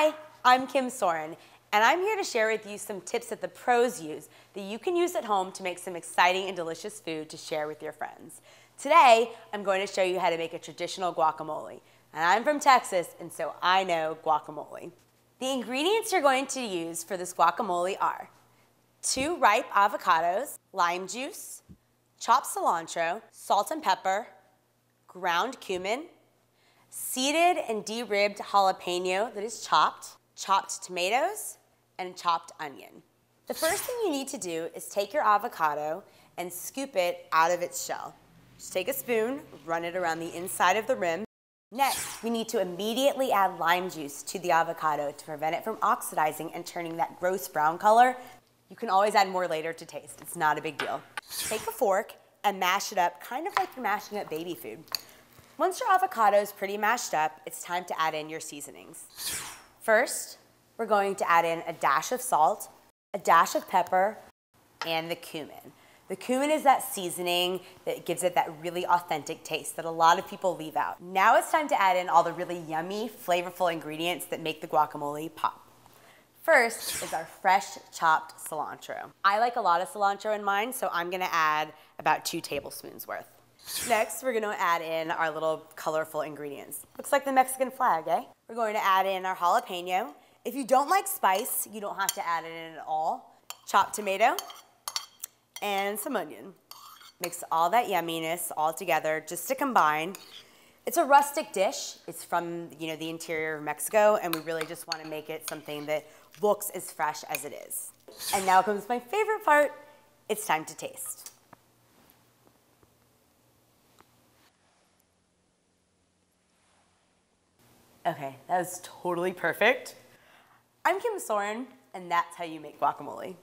Hi, I'm Kim Sorin, and I'm here to share with you some tips that the pros use that you can use at home to make some exciting and delicious food to share with your friends. Today, I'm going to show you how to make a traditional guacamole, and I'm from Texas, and so I know guacamole. The ingredients you're going to use for this guacamole are 2 ripe avocados, lime juice, chopped cilantro, salt and pepper, ground cumin, seeded and de-ribbed jalapeno that is chopped, chopped tomatoes, and chopped onion. The first thing you need to do is take your avocado and scoop it out of its shell. Just take a spoon, run it around the inside of the rim. Next, we need to immediately add lime juice to the avocado to prevent it from oxidizing and turning that gross brown color. You can always add more later to taste. It's not a big deal. Take a fork and mash it up, kind of like you're mashing up baby food. Once your avocado is pretty mashed up, it's time to add in your seasonings. First, we're going to add in a dash of salt, a dash of pepper, and the cumin. The cumin is that seasoning that gives it that really authentic taste that a lot of people leave out. Now it's time to add in all the really yummy, flavorful ingredients that make the guacamole pop. First is our fresh chopped cilantro. I like a lot of cilantro in mine, so I'm gonna add about 2 tablespoons worth. Next, we're gonna add in our little colorful ingredients. Looks like the Mexican flag, eh? We're going to add in our jalapeno. If you don't like spice, you don't have to add it in at all. Chopped tomato and some onion. Mix all that yumminess all together just to combine. It's a rustic dish. It's from, the interior of Mexico, and we really just wanna make it something that looks as fresh as it is. And now comes my favorite part. It's time to taste. Okay, that was totally perfect. I'm Kim Sorin, and that's how you make guacamole.